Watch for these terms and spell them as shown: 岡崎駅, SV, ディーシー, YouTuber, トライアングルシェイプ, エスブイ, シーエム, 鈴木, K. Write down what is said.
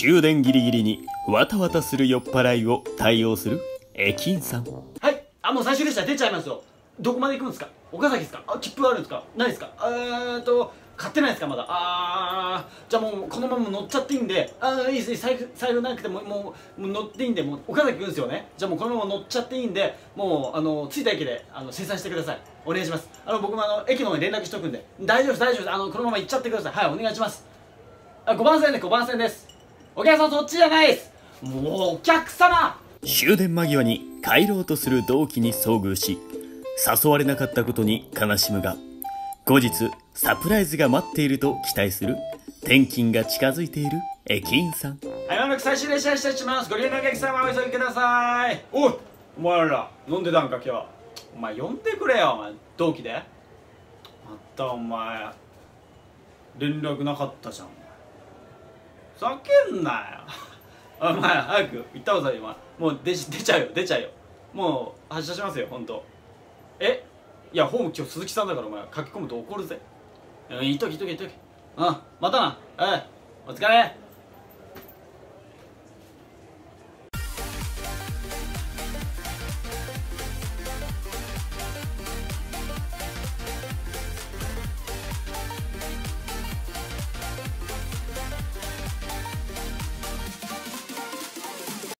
終電ギリギリにわたわたする酔っ払いを対応する駅員さん。はい、もう最終列車出ちゃいますよ。どこまで行くんですか？岡崎ですか？切符あるんですか？ないですか？買ってないですか？まだ。じゃあもうこのまま乗っちゃっていいんで、いいですね。財布なくてももう乗っていいんで、もう岡崎行くんですよね。じゃあもうこのまま乗っちゃっていいんで、もう着いた駅で精算してください。お願いします。僕も駅の方に連絡しとくんで。大丈夫です、大丈夫です。このまま行っちゃってください。はい、お願いします。5番線で、5番線です。お客さんそっちじゃないです。もうお客様。終電間際に帰ろうとする同期に遭遇し、誘われなかったことに悲しむが、後日サプライズが待っていると期待する、転勤が近づいている駅員さん。はい、間もなく最終列車に出発します。ご連絡駅様お急ぎください。おい、お前ら飲んでたんか今日。お前呼んでくれよ、お前同期で。またお前連絡なかったじゃん。ふざけんなよ。お前早く行ったことあるよ。もう出ちゃうよ。もう発車しますよ、ほんと。いや、ホーム今日鈴木さんだから、お前書き込むと怒るぜ。いっとき。またな。おい、お疲れ。